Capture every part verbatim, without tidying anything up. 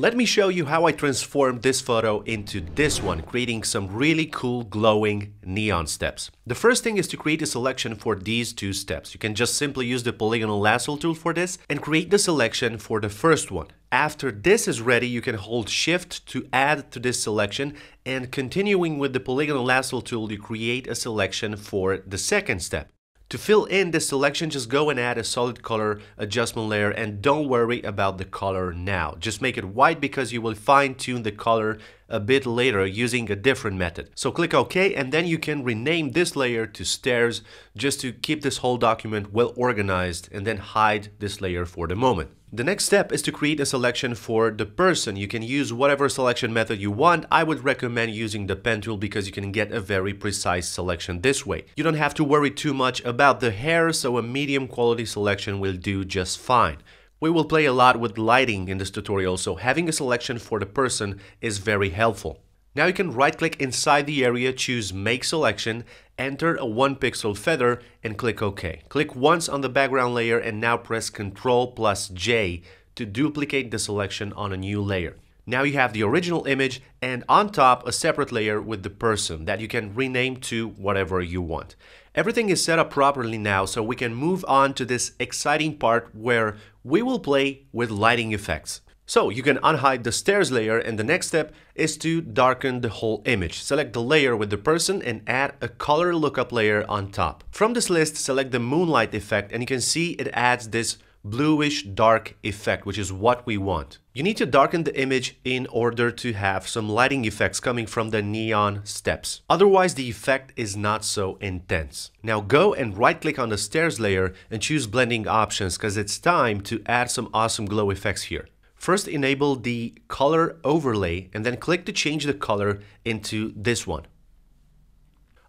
Let me show you how I transformed this photo into this one, creating some really cool glowing neon steps. The first thing is to create a selection for these two steps. You can just simply use the polygonal lasso tool for this and create the selection for the first one. After this is ready, you can hold shift to add to this selection, and continuing with the polygonal lasso tool, you create a selection for the second step. To fill in this selection, just go and add a solid color adjustment layer, and don't worry about the color now. Just make it white because you will fine-tune the color a bit later using a different method. So click OK, and then you can rename this layer to stairs just to keep this whole document well organized, and then hide this layer for the moment. The next step is to create a selection for the person. You can use whatever selection method you want. I would recommend using the pen tool because you can get a very precise selection this way. You don't have to worry too much about the hair, so a medium quality selection will do just fine. We will play a lot with lighting in this tutorial, so having a selection for the person is very helpful. Now you can right-click inside the area, choose Make Selection, enter a one pixel feather, and click OK. Click once on the background layer, and now press Ctrl plus J to duplicate the selection on a new layer. Now you have the original image, and on top a separate layer with the person that you can rename to whatever you want. Everything is set up properly now, so we can move on to this exciting part where we will play with lighting effects. So you can unhide the stairs layer, and the next step is to darken the whole image. Select the layer with the person and add a color lookup layer on top. From this list, select the moonlight effect, and you can see it adds this bluish dark effect, which is what we want. You need to darken the image in order to have some lighting effects coming from the neon steps. Otherwise, the effect is not so intense. Now go and right-click on the stairs layer and choose blending options, because it's time to add some awesome glow effects here. First, enable the color overlay, and then click to change the color into this one.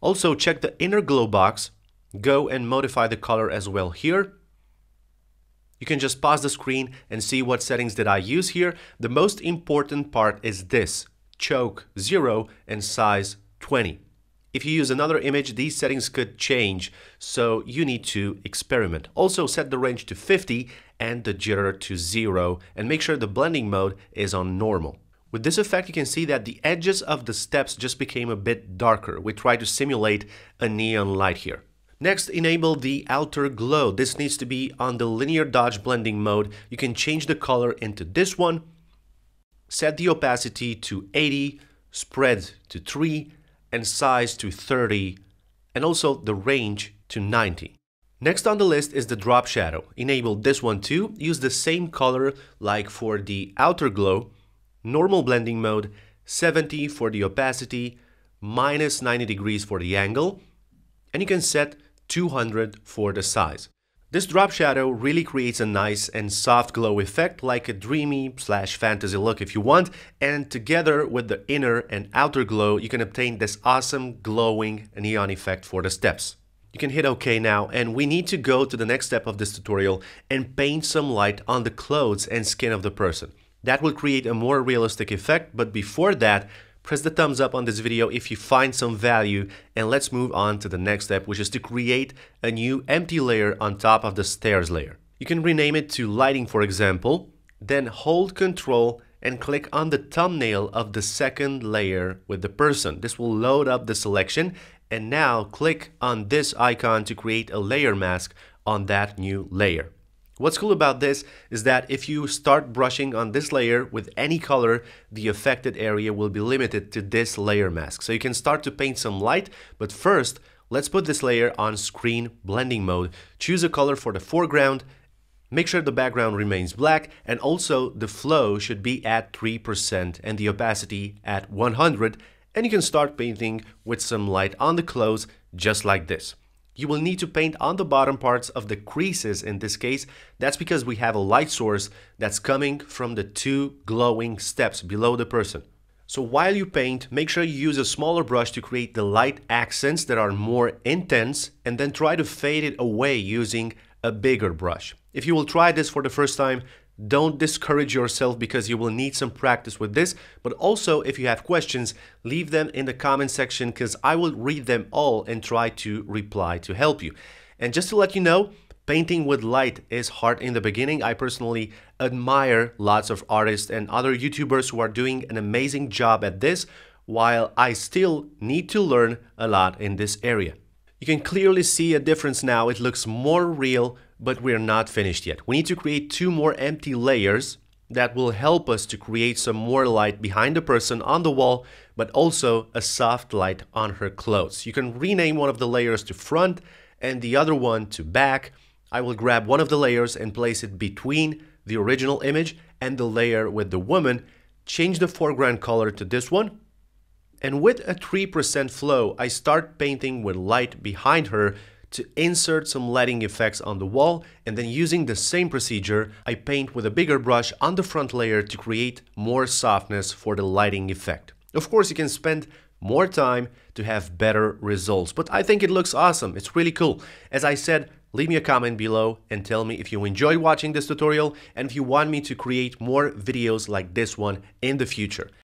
Also, check the inner glow box. Go and modify the color as well here. You can just pause the screen and see what settings did I use here. The most important part is this, choke zero and size twenty. If you use another image, these settings could change, so you need to experiment. Also, set the range to fifty and the jitter to zero, and make sure the blending mode is on normal. With this effect, you can see that the edges of the steps just became a bit darker. We try to simulate a neon light here. Next, enable the outer glow. This needs to be on the linear dodge blending mode. You can change the color into this one, set the opacity to eighty, spread to three, and size to thirty, and also the range to ninety. Next on the list is the drop shadow. Enable this one too. Use the same color like for the outer glow, normal blending mode, seventy for the opacity, minus ninety degrees for the angle, and you can set two hundred for the size. This drop shadow really creates a nice and soft glow effect, like a dreamy slash fantasy look if you want, and together with the inner and outer glow, you can obtain this awesome glowing neon effect for the steps. You can hit OK now, and we need to go to the next step of this tutorial and paint some light on the clothes and skin of the person. That will create a more realistic effect, but before that, press the thumbs up on this video if you find some value, and let's move on to the next step, which is to create a new empty layer on top of the stairs layer. You can rename it to lighting, for example, then hold Ctrl and click on the thumbnail of the second layer with the person. This will load up the selection, and now click on this icon to create a layer mask on that new layer. What's cool about this is that if you start brushing on this layer with any color, the affected area will be limited to this layer mask. So you can start to paint some light, but first, let's put this layer on screen blending mode. Choose a color for the foreground, make sure the background remains black, and also the flow should be at three percent and the opacity at one hundred, and you can start painting with some light on the clothes just like this. You will need to paint on the bottom parts of the creases in this case. That's because we have a light source that's coming from the two glowing steps below the person. So while you paint, make sure you use a smaller brush to create the light accents that are more intense, and then try to fade it away using a bigger brush. If you will try this for the first time, don't discourage yourself because you will need some practice with this, but also if you have questions, leave them in the comment section because I will read them all and try to reply to help you. And just to let you know, Painting with light is hard in the beginning. I personally admire lots of artists and other YouTubers who are doing an amazing job at this, while I still need to learn a lot in this area. You can clearly see a difference now. It looks more real, but we're not finished yet. We need to create two more empty layers that will help us to create some more light behind the person on the wall, but also a soft light on her clothes. You can rename one of the layers to front and the other one to back. I will grab one of the layers and place it between the original image and the layer with the woman, change the foreground color to this one, and with a three percent flow, I start painting with light behind her to insert some lighting effects on the wall, and then using the same procedure, I paint with a bigger brush on the front layer to create more softness for the lighting effect. Of course, you can spend more time to have better results, but I think it looks awesome. It's really cool. As I said, leave me a comment below and tell me if you enjoy watching this tutorial and if you want me to create more videos like this one in the future.